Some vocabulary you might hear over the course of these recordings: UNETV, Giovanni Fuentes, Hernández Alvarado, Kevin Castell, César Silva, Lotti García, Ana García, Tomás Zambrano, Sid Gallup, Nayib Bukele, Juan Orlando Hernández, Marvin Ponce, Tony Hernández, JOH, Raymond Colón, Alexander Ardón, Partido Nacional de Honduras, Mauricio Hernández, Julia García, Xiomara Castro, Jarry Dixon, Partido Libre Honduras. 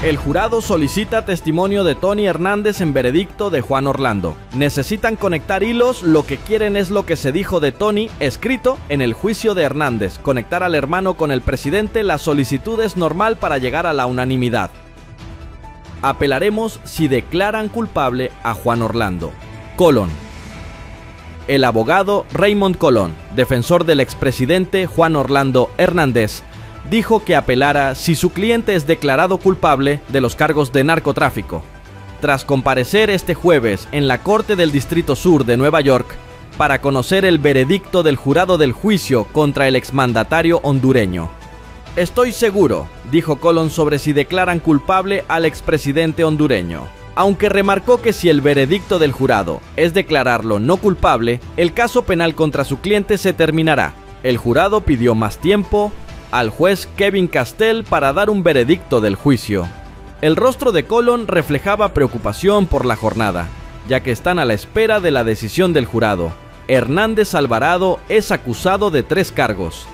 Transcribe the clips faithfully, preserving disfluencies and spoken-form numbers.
El jurado solicita testimonio de Tony Hernández en veredicto de Juan Orlando. Necesitan conectar hilos, lo que quieren es lo que se dijo de Tony, escrito en el juicio de Hernández, conectar al hermano con el presidente, la solicitud es normal para llegar a la unanimidad. Apelaremos si declaran culpable a Juan Orlando. Colón. El abogado Raymond Colón, defensor del expresidente Juan Orlando Hernández, dijo que apelara si su cliente es declarado culpable de los cargos de narcotráfico. Tras comparecer este jueves en la Corte del Distrito Sur de Nueva York para conocer el veredicto del jurado del juicio contra el exmandatario hondureño. Estoy seguro, dijo Colón sobre si declaran culpable al expresidente hondureño, aunque remarcó que si el veredicto del jurado es declararlo no culpable, el caso penal contra su cliente se terminará. El jurado pidió más tiempo al juez Kevin Castell para dar un veredicto del juicio. El rostro de Colón reflejaba preocupación por la jornada, ya que están a la espera de la decisión del jurado. Hernández Alvarado es acusado de tres cargos.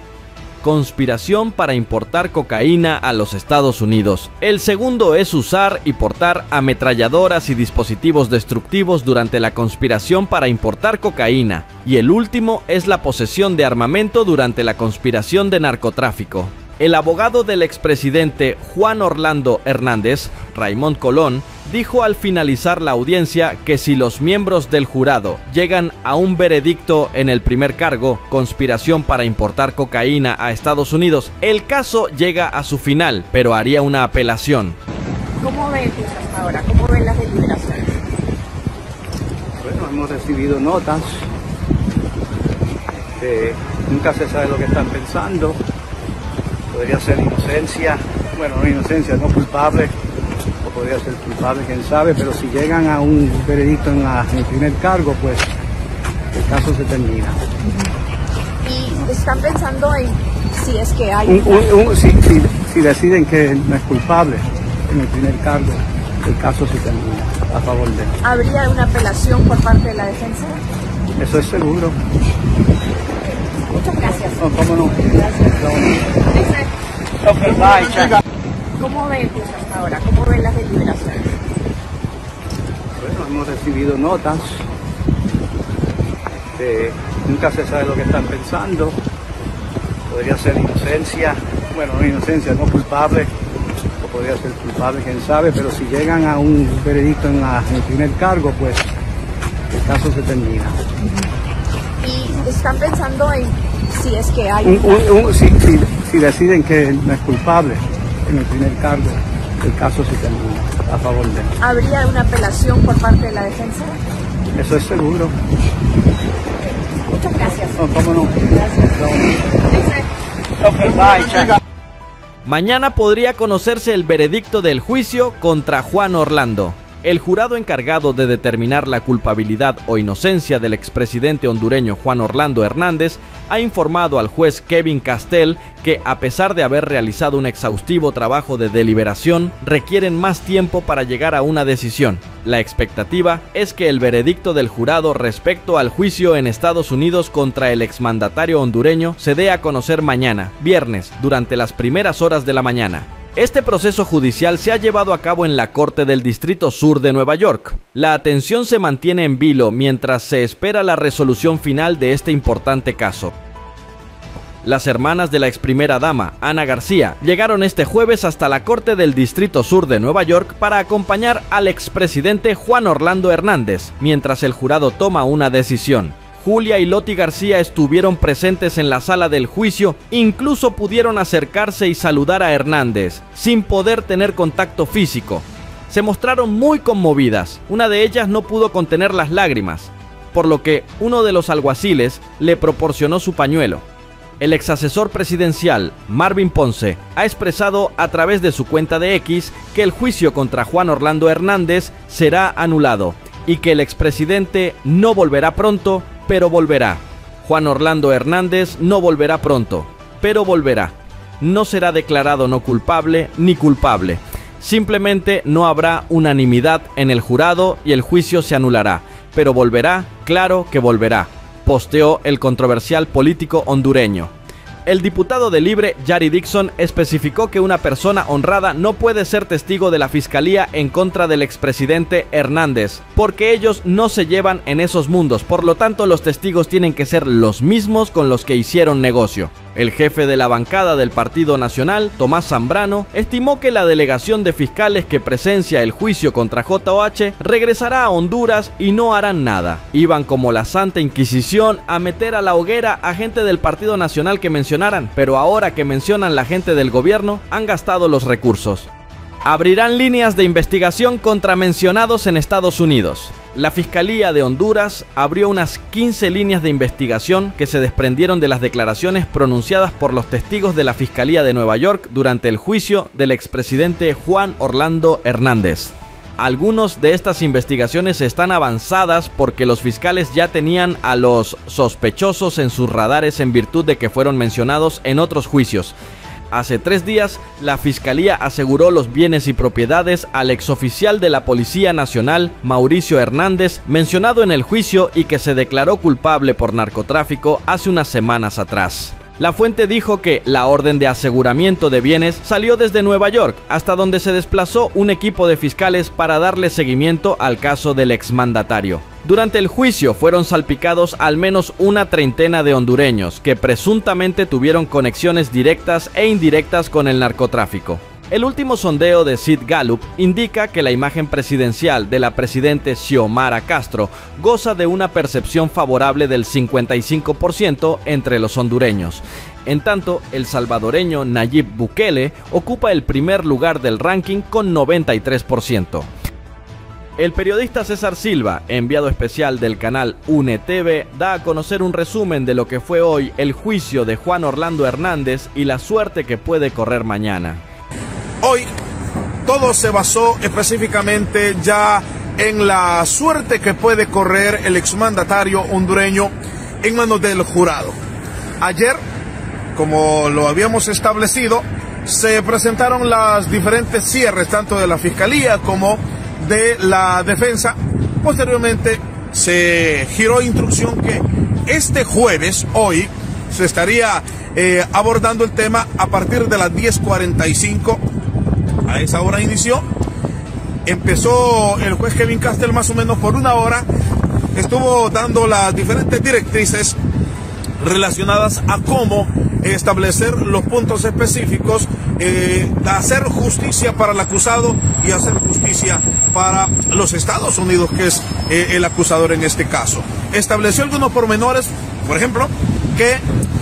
Conspiración para importar cocaína a los Estados Unidos. El segundo es usar y portar ametralladoras y dispositivos destructivos durante la conspiración para importar cocaína. Y el último es la posesión de armamento durante la conspiración de narcotráfico. El abogado del expresidente Juan Orlando Hernández, Raymond Colón, dijo al finalizar la audiencia que si los miembros del jurado llegan a un veredicto en el primer cargo, conspiración para importar cocaína a Estados Unidos, el caso llega a su final, pero haría una apelación. ¿Cómo ven hasta ahora? ¿Cómo ven las deliberaciones? Bueno, hemos recibido notas. Eh, nunca se sabe lo que están pensando. Podría ser inocencia, bueno, no inocencia, no culpable, o podría ser culpable, quién sabe, pero si llegan a un veredicto en, la, en el primer cargo, pues el caso se termina. ¿Y están pensando en si es que hay...? Un, un, un, si, si, si deciden que no es culpable en el primer cargo, el caso se termina a favor de él. ¿Habría una apelación por parte de la defensa? Eso es seguro. Muchas gracias. No, ¿cómo no? Gracias. Okay, bye. ¿Cómo ven hasta ahora? ¿Cómo ven las deliberaciones? Bueno, hemos recibido notas. Eh, nunca se sabe lo que están pensando. Podría ser inocencia, bueno, no inocencia, no culpable, o podría ser culpable, quién sabe, pero si llegan a un veredicto en, la, en el primer cargo, pues el caso se termina. ¿Y están pensando en si es que hay...? Un, un, un, si, si, si deciden que no es culpable en el primer cargo, el caso se termina a favor de él. ¿Habría una apelación por parte de la defensa? Eso es seguro. Muchas gracias. No, ¿cómo no? Gracias. No. Okay, mañana podría conocerse el veredicto del juicio contra Juan Orlando. El jurado encargado de determinar la culpabilidad o inocencia del expresidente hondureño Juan Orlando Hernández ha informado al juez Kevin Castell que, a pesar de haber realizado un exhaustivo trabajo de deliberación, requieren más tiempo para llegar a una decisión. La expectativa es que el veredicto del jurado respecto al juicio en Estados Unidos contra el exmandatario hondureño se dé a conocer mañana, viernes, durante las primeras horas de la mañana. Este proceso judicial se ha llevado a cabo en la Corte del Distrito Sur de Nueva York. La atención se mantiene en vilo mientras se espera la resolución final de este importante caso. Las hermanas de la ex primera dama, Ana García, llegaron este jueves hasta la Corte del Distrito Sur de Nueva York para acompañar al expresidente Juan Orlando Hernández, mientras el jurado toma una decisión. Julia y Lotti García estuvieron presentes en la sala del juicio, incluso pudieron acercarse y saludar a Hernández, sin poder tener contacto físico. Se mostraron muy conmovidas, una de ellas no pudo contener las lágrimas, por lo que uno de los alguaciles le proporcionó su pañuelo. El exasesor presidencial, Marvin Ponce, ha expresado a través de su cuenta de X que el juicio contra Juan Orlando Hernández será anulado y que el expresidente no volverá pronto, pero volverá. Juan Orlando Hernández no volverá pronto, pero volverá. No será declarado no culpable ni culpable. Simplemente no habrá unanimidad en el jurado y el juicio se anulará, pero volverá, claro que volverá, posteó el controversial político hondureño. El diputado de Libre, Jarry Dixon, especificó que una persona honrada no puede ser testigo de la fiscalía en contra del expresidente Hernández, porque ellos no se llevan en esos mundos, por lo tanto los testigos tienen que ser los mismos con los que hicieron negocio. El jefe de la bancada del Partido Nacional, Tomás Zambrano, estimó que la delegación de fiscales que presencia el juicio contra J O H regresará a Honduras y no harán nada. Iban como la Santa Inquisición a meter a la hoguera a gente del Partido Nacional que mencionaran, pero ahora que mencionan la gente del gobierno, han gastado los recursos. Abrirán líneas de investigación contra mencionados en Estados Unidos. La Fiscalía de Honduras abrió unas quince líneas de investigación que se desprendieron de las declaraciones pronunciadas por los testigos de la Fiscalía de Nueva York durante el juicio del expresidente Juan Orlando Hernández. Algunos de estas investigaciones están avanzadas porque los fiscales ya tenían a los sospechosos en sus radares en virtud de que fueron mencionados en otros juicios. Hace tres días, la Fiscalía aseguró los bienes y propiedades al exoficial de la Policía Nacional, Mauricio Hernández, mencionado en el juicio y que se declaró culpable por narcotráfico hace unas semanas atrás. La fuente dijo que la orden de aseguramiento de bienes salió desde Nueva York, hasta donde se desplazó un equipo de fiscales para darle seguimiento al caso del exmandatario. Durante el juicio fueron salpicados al menos una treintena de hondureños que presuntamente tuvieron conexiones directas e indirectas con el narcotráfico. El último sondeo de Sid Gallup indica que la imagen presidencial de la presidente Xiomara Castro goza de una percepción favorable del cincuenta y cinco por ciento entre los hondureños. En tanto, el salvadoreño Nayib Bukele ocupa el primer lugar del ranking con noventa y tres por ciento. El periodista César Silva, enviado especial del canal U N E T V, da a conocer un resumen de lo que fue hoy el juicio de Juan Orlando Hernández y la suerte que puede correr mañana. Hoy todo se basó específicamente ya en la suerte que puede correr el exmandatario hondureño en manos del jurado. Ayer, como lo habíamos establecido, se presentaron las diferentes cierres, tanto de la Fiscalía como de la defensa. Posteriormente se giró instrucción que este jueves, hoy, se estaría eh, abordando el tema a partir de las diez cuarenta y cinco. A esa hora inició, empezó el juez Kevin Castell más o menos por una hora, estuvo dando las diferentes directrices relacionadas a cómo establecer los puntos específicos, eh, hacer justicia para el acusado y hacer justicia para los Estados Unidos, que es eh, el acusador en este caso. Estableció algunos pormenores, por ejemplo, que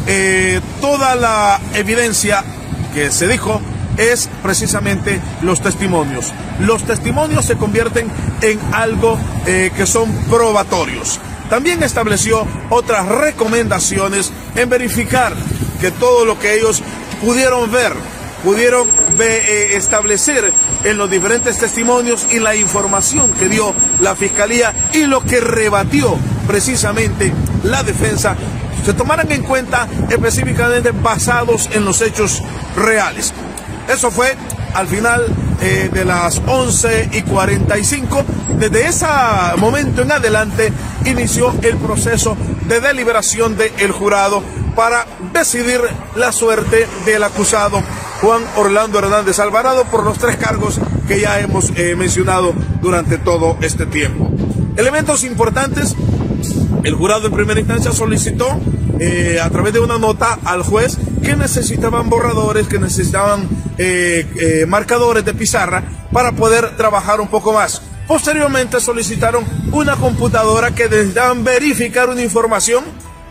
eh, toda la evidencia que se dijo es precisamente los testimonios. Los testimonios se convierten en algo eh, que son probatorios. También estableció otras recomendaciones en verificar que todo lo que ellos pudieron ver, pudieron eh, establecer en los diferentes testimonios y la información que dio la Fiscalía y lo que rebatió precisamente la defensa, se tomaran en cuenta específicamente basados en los hechos reales. Eso fue al final eh, de las once y cuarenta y cinco. Desde ese momento en adelante inició el proceso de deliberación del jurado para decidir la suerte del acusado Juan Orlando Hernández Alvarado por los tres cargos que ya hemos eh, mencionado durante todo este tiempo. Elementos importantes: el jurado en primera instancia solicitó eh, a través de una nota al juez que necesitaban borradores, que necesitaban eh, eh, marcadores de pizarra para poder trabajar un poco más. Posteriormente solicitaron una computadora que necesitaban verificar una información.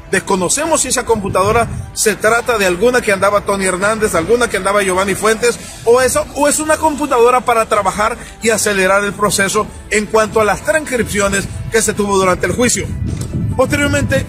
Desconocemos si esa computadora se trata de alguna que andaba Tony Hernández, alguna que andaba Giovanni Fuentes, o eso, o es una computadora para trabajar y acelerar el proceso en cuanto a las transcripciones que se tuvo durante el juicio. Posteriormente,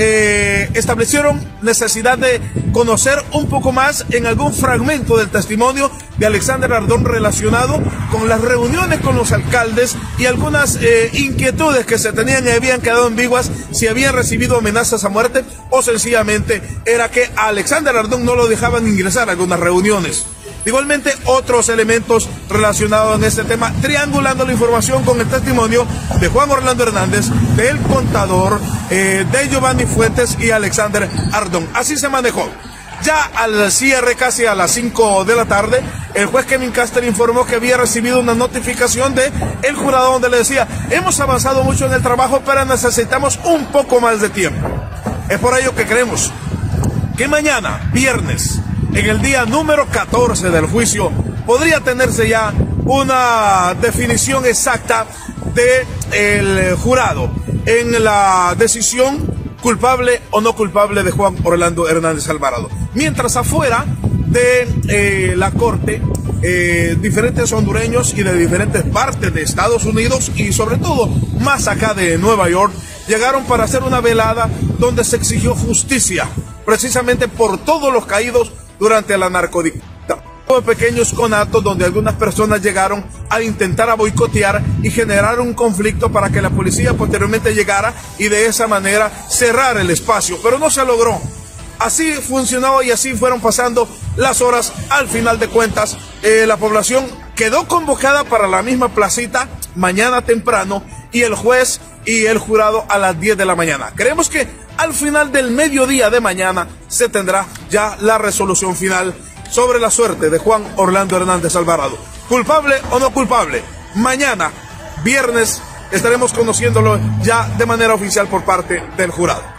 Eh, establecieron necesidad de conocer un poco más en algún fragmento del testimonio de Alexander Ardón relacionado con las reuniones con los alcaldes y algunas eh, inquietudes que se tenían y habían quedado ambiguas, si habían recibido amenazas a muerte o sencillamente era que a Alexander Ardón no lo dejaban ingresar a algunas reuniones. Igualmente, otros elementos relacionados en este tema, triangulando la información con el testimonio de Juan Orlando Hernández, del contador, eh, de Giovanni Fuentes y Alexander Ardón. Así se manejó. Ya al cierre, casi a las cinco de la tarde, el juez Kevin Castell informó que había recibido una notificación de el jurado donde le decía: hemos avanzado mucho en el trabajo, pero necesitamos un poco más de tiempo. Es por ello que creemos que mañana, viernes, en el día número catorce del juicio, podría tenerse ya una definición exacta del jurado en la decisión culpable o no culpable de Juan Orlando Hernández Alvarado. Mientras afuera de eh, la corte, eh, diferentes hondureños y de diferentes partes de Estados Unidos y sobre todo más acá de Nueva York, llegaron para hacer una velada donde se exigió justicia, precisamente por todos los caídos durante la narcodictadura. Hubo pequeños conatos donde algunas personas llegaron a intentar a boicotear y generar un conflicto para que la policía posteriormente llegara y de esa manera cerrar el espacio, pero no se logró. Así funcionaba y así fueron pasando las horas. Al final de cuentas, eh, la población quedó convocada para la misma placita mañana temprano, y el juez y el jurado a las diez de la mañana. Creemos que al final del mediodía de mañana se tendrá ya la resolución final sobre la suerte de Juan Orlando Hernández Alvarado. ¿Culpable o no culpable? Mañana, viernes, estaremos conociéndolo ya de manera oficial por parte del jurado.